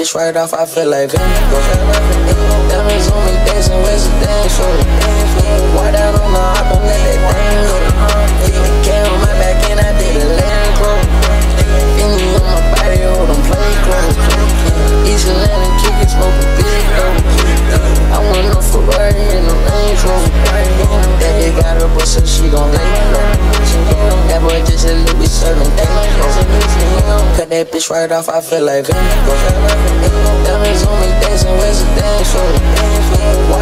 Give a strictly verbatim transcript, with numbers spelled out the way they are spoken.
bitch right off, I feel like Vinny. Diamonds on me, dancing with some things for me. White out on the hop, don't let that thing go. Hit the cam on my back and I did a land roll. Vinny on my body, hold on, play close. East Atlanta, kick it, smoke a big though. I want no Ferrari and no Range Rover. That bitch got her bust so she gon' lay low. That boy just a little bit serving things. Cut that bitch right off, I feel like Vinny. Diamonds on me, dancing with some things for me.